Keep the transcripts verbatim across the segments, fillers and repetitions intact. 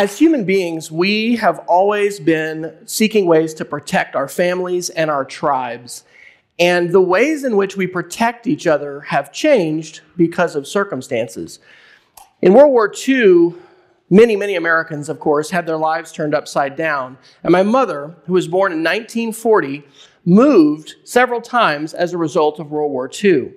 As human beings, we have always been seeking ways to protect our families and our tribes. And the ways in which we protect each other have changed because of circumstances. In World War Two, many, many Americans, of course, had their lives turned upside down. And my mother, who was born in nineteen forty, moved several times as a result of World War Two.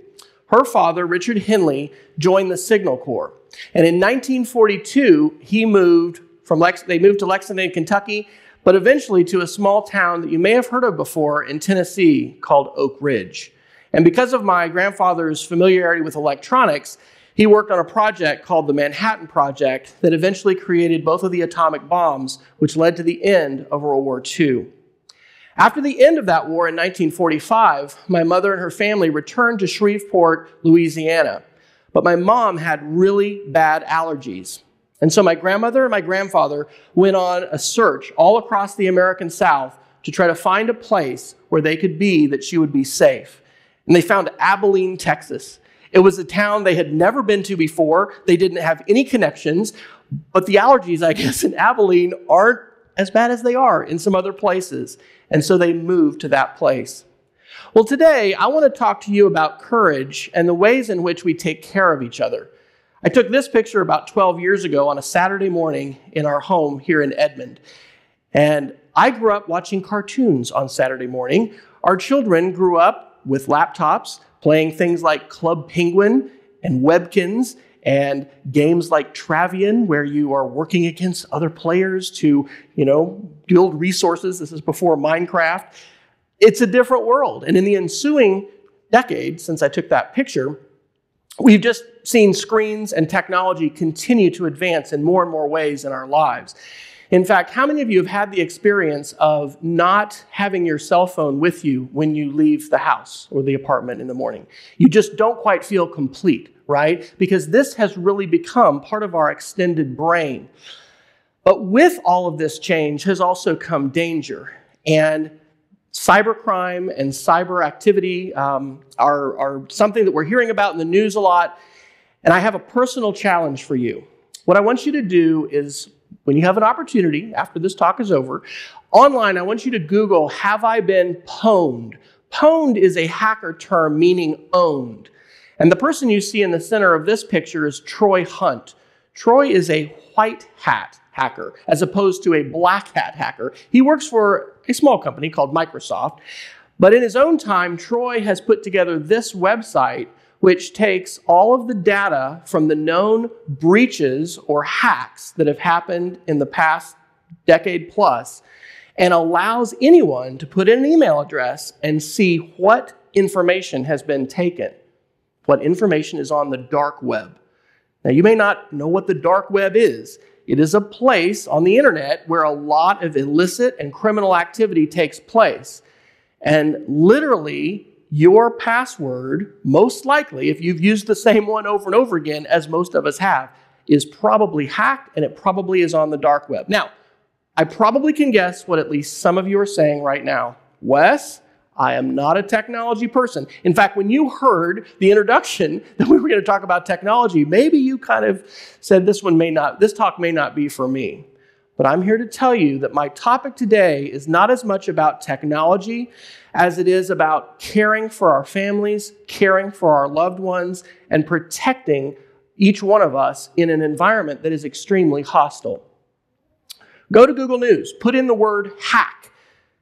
Her father, Richard Henley, joined the Signal Corps. And in nineteen forty-two, he moved from Lex they moved to Lexington, Kentucky, but eventually to a small town that you may have heard of before in Tennessee called Oak Ridge. And because of my grandfather's familiarity with electronics, he worked on a project called the Manhattan Project that eventually created both of the atomic bombs, which led to the end of World War Two. After the end of that war in nineteen forty-five, my mother and her family returned to Shreveport, Louisiana. But my mom had really bad allergies. And so my grandmother and my grandfather went on a search all across the American South to try to find a place where they could be that she would be safe. And they found Abilene, Texas. It was a town they had never been to before. They didn't have any connections, but the allergies, I guess, in Abilene aren't as bad as they are in some other places. And so they moved to that place. Well, today, I want to talk to you about courage and the ways in which we take care of each other. I took this picture about twelve years ago on a Saturday morning in our home here in Edmond. And I grew up watching cartoons on Saturday morning. Our children grew up with laptops, playing things like Club Penguin and Webkinz and games like Travian, where you are working against other players to, you know, build resources. This is before Minecraft. It's a different world. And in the ensuing decade, since I took that picture, we've just seen screens and technology continue to advance in more and more ways in our lives. In fact, how many of you have had the experience of not having your cell phone with you when you leave the house or the apartment in the morning? You just don't quite feel complete, right? Because this has really become part of our extended brain. But with all of this change has also come danger. And cybercrime and cyber activity um, are, are something that we're hearing about in the news a lot. And I have a personal challenge for you. What I want you to do is, when you have an opportunity, after this talk is over, online, I want you to Google, have I been pwned? Pwned is a hacker term meaning owned. And the person you see in the center of this picture is Troy Hunt. Troy is a white hat hacker, as opposed to a black hat hacker. He works for a small company called Microsoft. But in his own time, Troy has put together this website, which takes all of the data from the known breaches or hacks that have happened in the past decade plus and allows anyone to put in an email address and see what information has been taken, what information is on the dark web. Now, you may not know what the dark web is. It is a place on the internet where a lot of illicit and criminal activity takes place. And literally, your password, most likely, if you've used the same one over and over again, as most of us have, is probably hacked, and it probably is on the dark web. Now, I probably can guess what at least some of you are saying right now. Wes, I am not a technology person. In fact, when you heard the introduction that we were going to talk about technology, maybe you kind of said this one may not, this talk may not be for me. But I'm here to tell you that my topic today is not as much about technology as it is about caring for our families, caring for our loved ones, and protecting each one of us in an environment that is extremely hostile. Go to Google News, put in the word hack.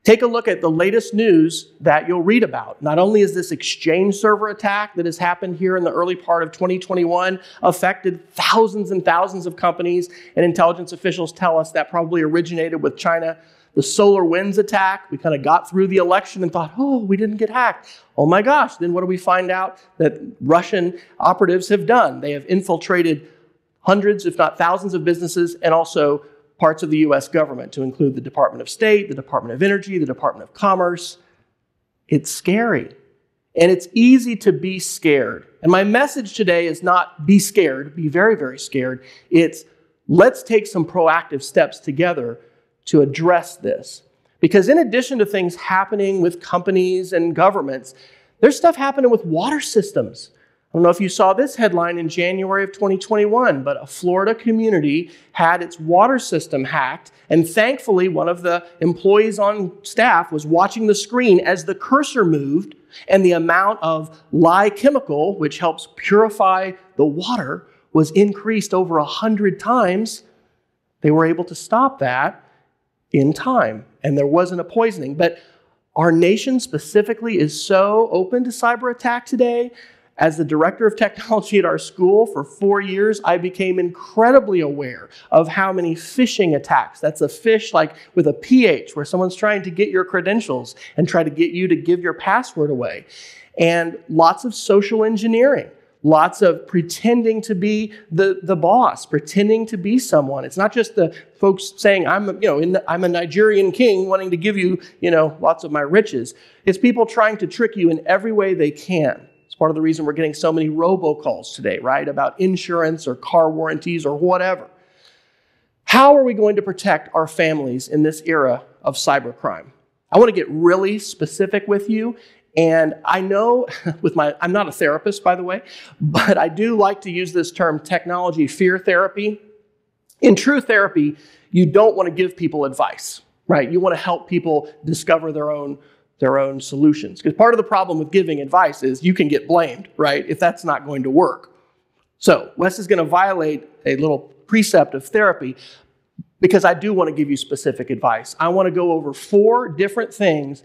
Take a look at the latest news that you'll read about. Not only is this Exchange Server attack that has happened here in the early part of twenty twenty-one affected thousands and thousands of companies, and intelligence officials tell us that probably originated with China. The SolarWinds attack, we kind of got through the election and thought, oh, we didn't get hacked. Oh my gosh, then what do we find out that Russian operatives have done? They have infiltrated hundreds, if not thousands of businesses, and also parts of the U S government, to include the Department of State, the Department of Energy, the Department of Commerce. It's scary. And it's easy to be scared. And my message today is not be scared, be very, very scared. It's let's take some proactive steps together to address this. Because in addition to things happening with companies and governments, there's stuff happening with water systems. I don't know if you saw this headline in January of twenty twenty-one, but a Florida community had its water system hacked, and thankfully one of the employees on staff was watching the screen as the cursor moved, and the amount of lye chemical, which helps purify the water, was increased over one hundred times. They were able to stop that in time, and there wasn't a poisoning. But our nation specifically is so open to cyber attack today. As the director of technology at our school for four years, I became incredibly aware of how many phishing attacks. That's a fish like with a P H, where someone's trying to get your credentials and try to get you to give your password away. And lots of social engineering, lots of pretending to be the, the boss, pretending to be someone. It's not just the folks saying, I'm, you know, in the, I'm a Nigerian king wanting to give you, you know, lots of my riches. It's people trying to trick you in every way they can. Part of the reason we're getting so many robocalls today, right, about insurance or car warranties or whatever. How are we going to protect our families in this era of cybercrime? I want to get really specific with you, and I know with my, I'm not a therapist, by the way, but I do like to use this term technology fear therapy. In true therapy, you don't want to give people advice, right? You want to help people discover their own their own solutions. Because part of the problem with giving advice is you can get blamed, right, if that's not going to work. So Wes is going to violate a little precept of therapy, because I do want to give you specific advice. I want to go over four different things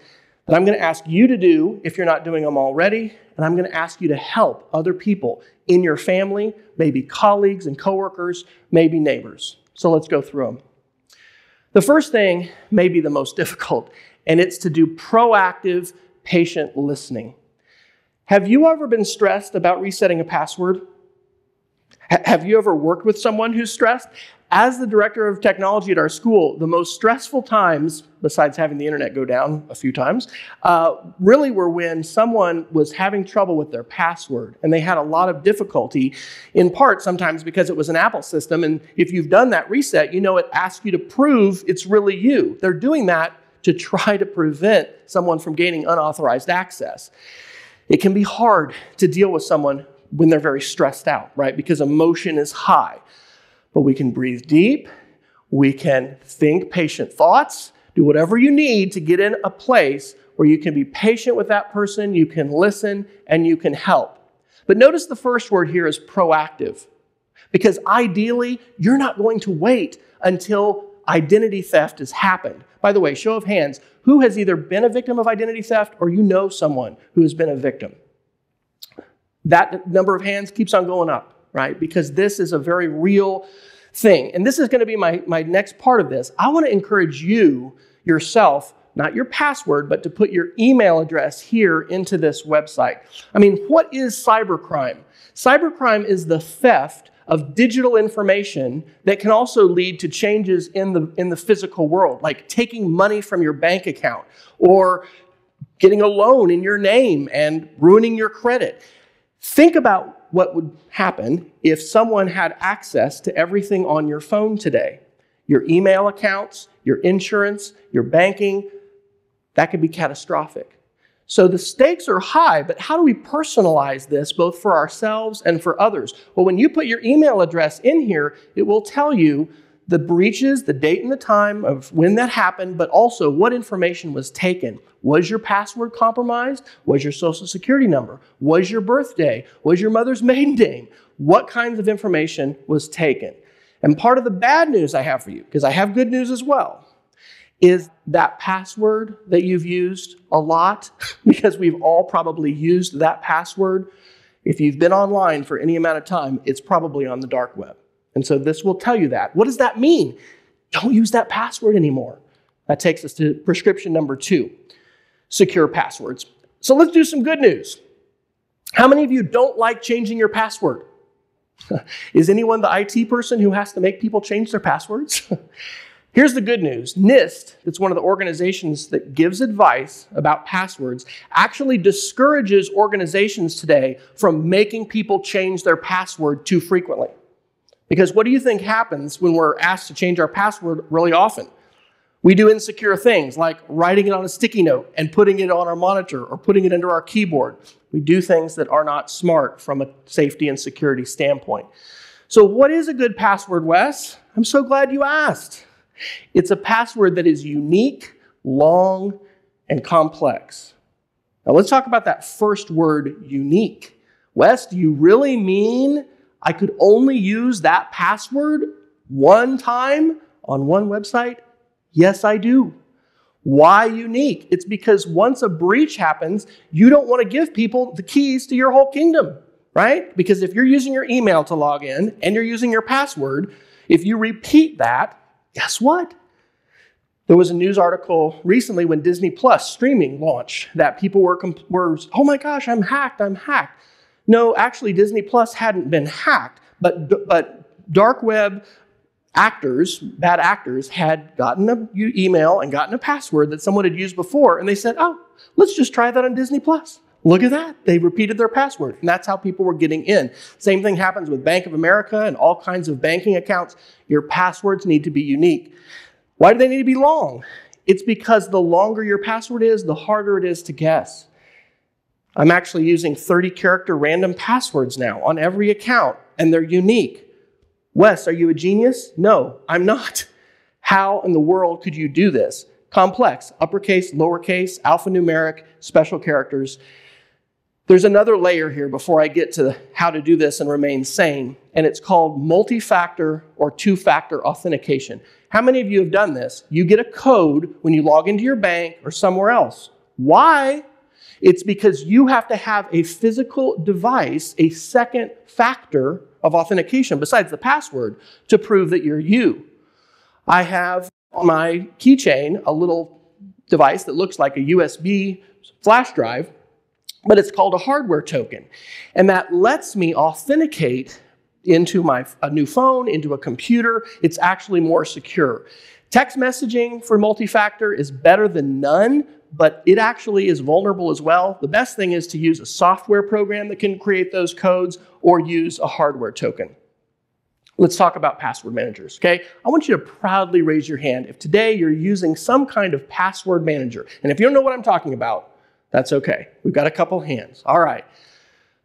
that I'm going to ask you to do if you're not doing them already, and I'm going to ask you to help other people in your family, maybe colleagues and coworkers, maybe neighbors. So let's go through them. The first thing may be the most difficult, and it's to do proactive, patient listening. Have you ever been stressed about resetting a password? H- have you ever worked with someone who's stressed? As the director of technology at our school, the most stressful times, besides having the internet go down a few times, uh, really were when someone was having trouble with their password, and they had a lot of difficulty, in part sometimes because it was an Apple system, and if you've done that reset, you know it asks you to prove it's really you. They're doing that to try to prevent someone from gaining unauthorized access. It can be hard to deal with someone when they're very stressed out, right? Because emotion is high. But we can breathe deep. We can think patient thoughts. Do whatever you need to get in a place where you can be patient with that person, you can listen, and you can help. But notice the first word here is proactive. Because ideally, you're not going to wait until identity theft has happened. By the way, show of hands, who has either been a victim of identity theft or you know someone who has been a victim? That number of hands keeps on going up, right? Because this is a very real thing. And this is going to be my, my next part of this. I want to encourage you, yourself, not your password, but to put your email address here into this website. I mean, what is cybercrime? Cybercrime is the theft of digital information that can also lead to changes in the, in the physical world, like taking money from your bank account or getting a loan in your name and ruining your credit. Think about what would happen if someone had access to everything on your phone today. Your email accounts, your insurance, your banking, that could be catastrophic. So the stakes are high, but how do we personalize this both for ourselves and for others? Well, when you put your email address in here, it will tell you the breaches, the date and the time of when that happened, but also what information was taken. Was your password compromised? Was your social security number? Was your birthday? Was your mother's maiden name? What kinds of information was taken? And part of the bad news I have for you, because I have good news as well, is that password that you've used a lot, because we've all probably used that password. If you've been online for any amount of time, it's probably on the dark web. And so this will tell you that. What does that mean? Don't use that password anymore. That takes us to prescription number two, secure passwords. So let's do some good news. How many of you don't like changing your password? Is anyone the I T person who has to make people change their passwords? Here's the good news. NIST, that's one of the organizations that gives advice about passwords, actually discourages organizations today from making people change their password too frequently. Because what do you think happens when we're asked to change our password really often? We do insecure things like writing it on a sticky note and putting it on our monitor or putting it under our keyboard. We do things that are not smart from a safety and security standpoint. So what is a good password, Wes? I'm so glad you asked. It's a password that is unique, long, and complex. Now let's talk about that first word, unique. Wes, do you really mean I could only use that password one time on one website? Yes, I do. Why unique? It's because once a breach happens, you don't want to give people the keys to your whole kingdom, right? Because if you're using your email to log in and you're using your password, if you repeat that, guess what? There was a news article recently when Disney Plus streaming launched that people were, were, oh my gosh, I'm hacked, I'm hacked. No, actually Disney Plus hadn't been hacked, but, but dark web actors, bad actors, had gotten an email and gotten a password that someone had used before, and they said, oh, let's just try that on Disney Plus. Look at that. They repeated their password, and that's how people were getting in. Same thing happens with Bank of America and all kinds of banking accounts. Your passwords need to be unique. Why do they need to be long? It's because the longer your password is, the harder it is to guess. I'm actually using thirty character random passwords now on every account, and they're unique. Wes, are you a genius? No, I'm not. How in the world could you do this? Complex, uppercase, lowercase, alphanumeric, special characters. There's another layer here before I get to how to do this and remain sane, and it's called multi-factor or two-factor authentication. How many of you have done this? You get a code when you log into your bank or somewhere else. Why? It's because you have to have a physical device, a second factor of authentication besides the password to prove that you're you. I have on my keychain a little device that looks like a U S B flash drive, but it's called a hardware token. And that lets me authenticate into my, a new phone, into a computer. It's actually more secure. Text messaging for multi-factor is better than none, but it actually is vulnerable as well. The best thing is to use a software program that can create those codes or use a hardware token. Let's talk about password managers, okay? I want you to proudly raise your hand if today you're using some kind of password manager. And if you don't know what I'm talking about, that's okay. We've got a couple hands. All right.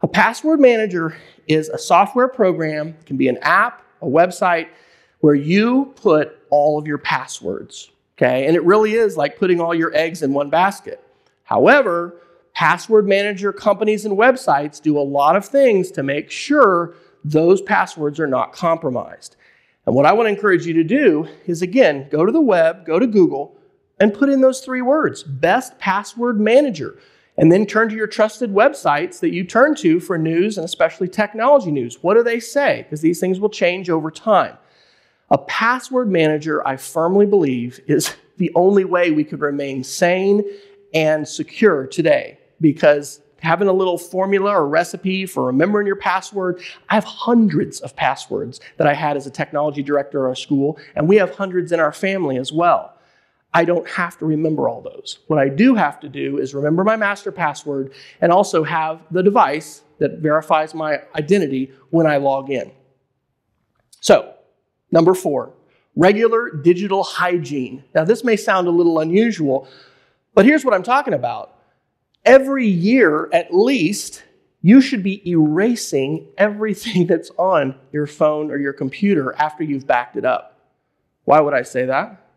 A password manager is a software program. It can be an app, a website, where you put all of your passwords, okay? And it really is like putting all your eggs in one basket. However, password manager companies and websites do a lot of things to make sure those passwords are not compromised. And what I want to encourage you to do is, again, go to the web, go to Google, and put in those three words, best password manager, and then turn to your trusted websites that you turn to for news and especially technology news. What do they say? Because these things will change over time. A password manager, I firmly believe, is the only way we could remain sane and secure today, because having a little formula or recipe for remembering your password. I have hundreds of passwords that I had as a technology director at our school, and we have hundreds in our family as well. I don't have to remember all those. What I do have to do is remember my master password and also have the device that verifies my identity when I log in. So, number four, regular digital hygiene. Now, this may sound a little unusual, but here's what I'm talking about. Every year, at least, you should be erasing everything that's on your phone or your computer after you've backed it up. Why would I say that?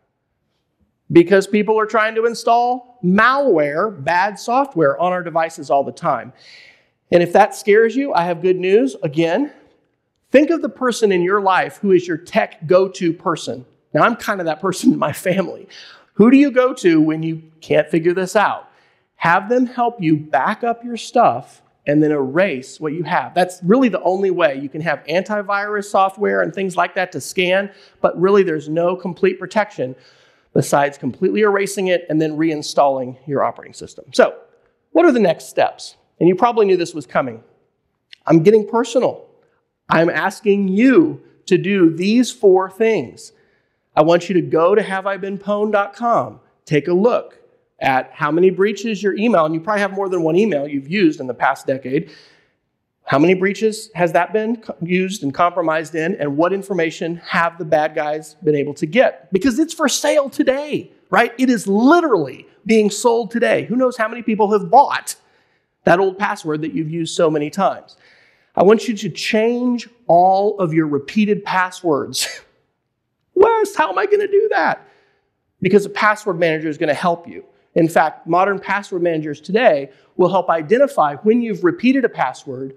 Because people are trying to install malware, bad software, on our devices all the time. And if that scares you, I have good news. Again, think of the person in your life who is your tech go-to person. Now, I'm kind of that person in my family. Who do you go to when you can't figure this out? Have them help you back up your stuff and then erase what you have. That's really the only way. You can have antivirus software and things like that to scan, but really there's no complete protection besides completely erasing it and then reinstalling your operating system. So, what are the next steps? And you probably knew this was coming. I'm getting personal. I'm asking you to do these four things. I want you to go to have I been pwned dot com, take a look at how many breaches your email, and you probably have more than one email you've used in the past decade. How many breaches has that been used and compromised in, and what information have the bad guys been able to get? Because it's for sale today, right? It is literally being sold today. Who knows how many people have bought that old password that you've used so many times. I want you to change all of your repeated passwords. Wes, how am I going to do that? Because a password manager is going to help you. In fact, modern password managers today will help identify when you've repeated a password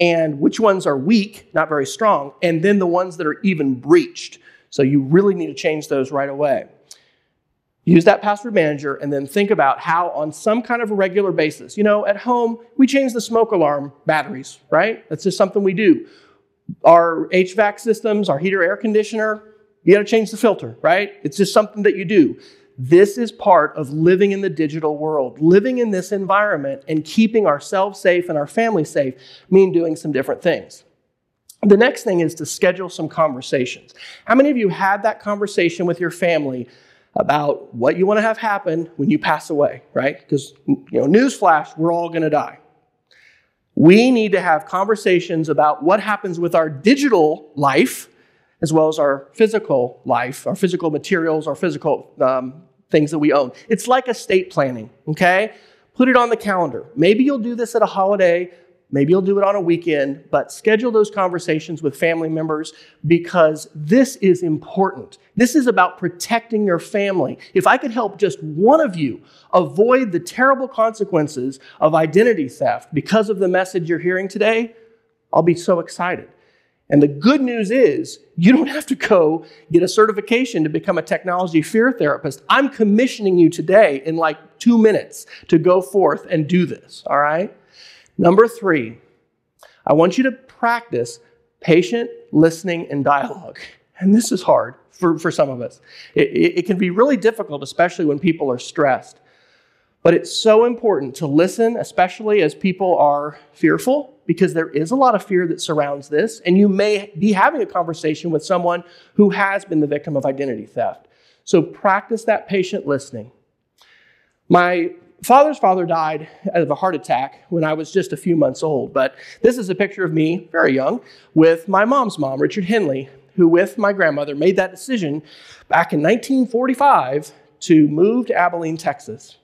and which ones are weak, not very strong, and then the ones that are even breached. So you really need to change those right away. Use that password manager and then think about how on some kind of a regular basis, you know, at home, we change the smoke alarm batteries, right? That's just something we do. Our H V A C systems, our heater, air conditioner, you gotta change the filter, right? It's just something that you do. This is part of living in the digital world. Living in this environment and keeping ourselves safe and our family safe mean doing some different things. The next thing is to schedule some conversations. How many of you had that conversation with your family about what you want to have happen when you pass away, right? Because, you know, newsflash, we're all going to die. We need to have conversations about what happens with our digital life as well as our physical life, our physical materials, our physical um, things that we own. It's like estate planning, okay? Put it on the calendar. Maybe you'll do this at a holiday. Maybe you'll do it on a weekend, but schedule those conversations with family members because this is important. This is about protecting your family. If I could help just one of you avoid the terrible consequences of identity theft because of the message you're hearing today, I'll be so excited. And the good news is you don't have to go get a certification to become a technology fear therapist. I'm commissioning you today in like two minutes to go forth and do this, all right? Number three, I want you to practice patient listening and dialogue. And this is hard for, for some of us. It, it can be really difficult, especially when people are stressed. But it's so important to listen, especially as people are fearful, because there is a lot of fear that surrounds this. And you may be having a conversation with someone who has been the victim of identity theft. So practice that patient listening. My father's father died of a heart attack when I was just a few months old, but this is a picture of me, very young, with my mom's mom, Richard Henley, who with my grandmother made that decision back in nineteen forty-five to move to Abilene, Texas.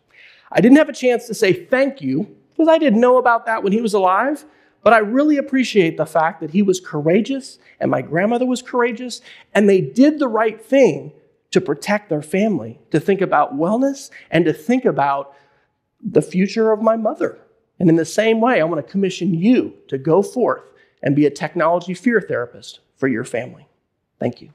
I didn't have a chance to say thank you because I didn't know about that when he was alive, but I really appreciate the fact that he was courageous and my grandmother was courageous and they did the right thing to protect their family, to think about wellness and to think about the future of my mother. And in the same way, I want to commission you to go forth and be a technology fear therapist for your family. Thank you.